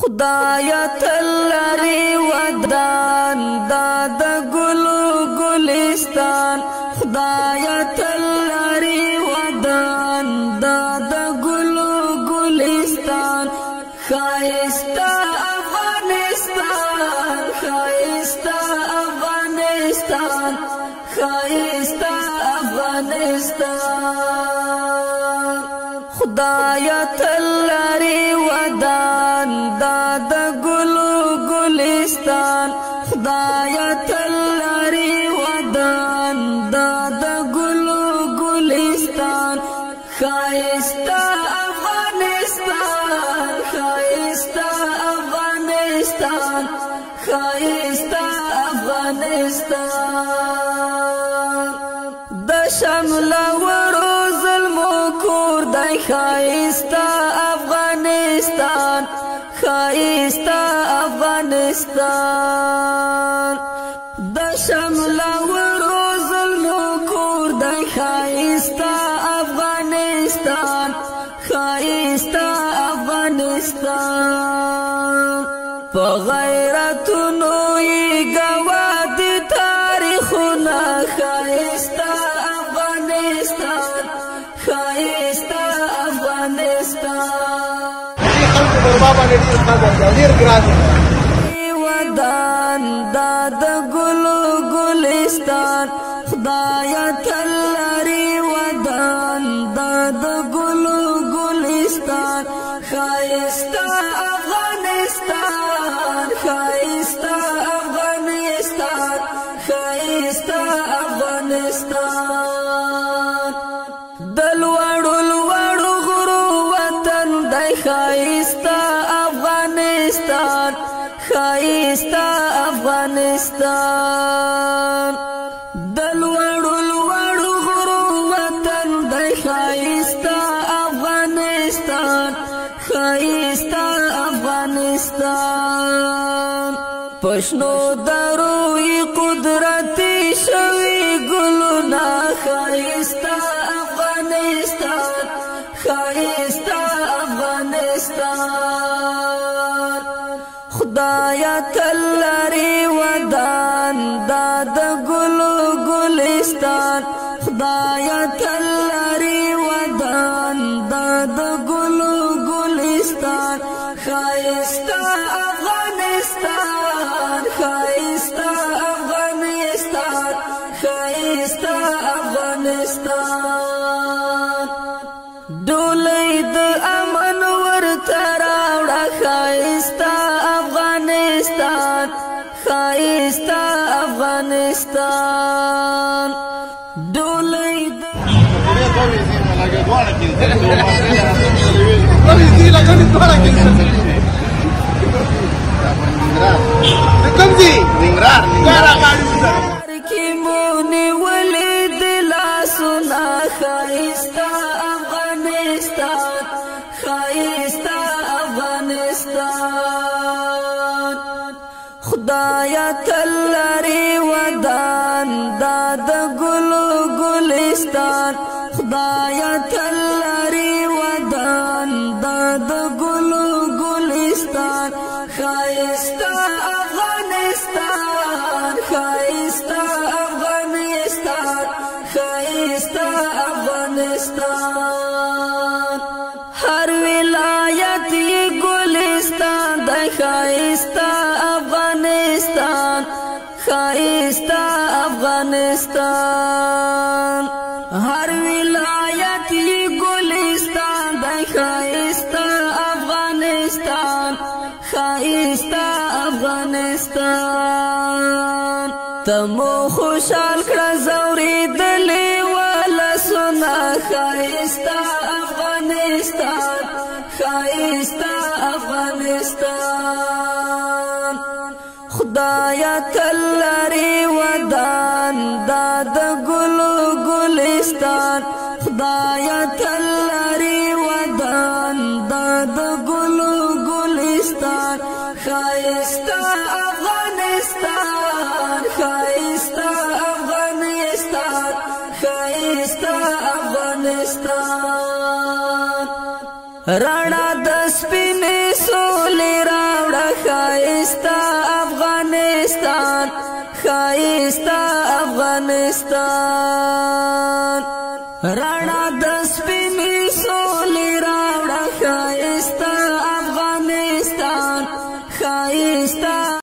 خدایا تلری ودان داد گلو گلستان خدایا تلری ودان داد گلو گلستان خایستا افغانستان خایستا افغانستان خایستا افغانستان خدایا تلری ودان داد گلو گلستان خدایا تلری ودان داد گلو گلستان خایستا افغانستان خایستا افغانستان خایستا افغانستان د شمل وروز المکور دای خایستا خایستا افغانستان د شمل وروز المکور دای خایستا افغانستان خایستا افغانستان په غیرتونو یې ګواه دي تاریخونه خایستا افغانستان خایستا افغانستان ودان داد گلو گلستان خدایا تلری ودان داد گلو گلستان خایستا افغانستان خایستا افغانستان خایستا افغانستان دلوړو لوړو غرو وطن دای خایستا خایستا افغانستان د لوړو لوړو غرو وطن د خایستا افغانستان خایستا افغانستان پښنو درو قدرت شوی ګلونه خایستا افغانستان خایستا افغانستان خدایا تلری ودان داد گلو گلستان خدایا تلری ودان داد گلو گلستان خایستا افغانستان خایستا افغانستان خایستا افغانستان ډولۍ د امن ورته راوړه خایستا خایستا خایستا افغانستان ډولۍ کې مونې ولې د لاسونه خایستا افغانستان خایستا افغانستان خدایا تلری ودان داد گلو گلستان خدایا تلری ودان داد گلو گلستان خایستا افغانستان خایستا افغانستان خایستا افغانستان هر ولایت یې گلستان دی خایستا خایستا افغانستان هر ولایت یې ګلستان دی خایستا افغانستان خایستا افغانستان ته مو خوشحال کړه زورېدلې ولسونه خایستا افغانستان خایستا افغانستان خدایا تلری ودان داد گلو گلستان خدایا تلری ودان داد گلو گلستان خایستا افغانستان خایستا افغانستان خایستا افغانستان رڼا د سپینې سولې خایستا افغانستان، خایستا افغانستان، رانا د سپینې سو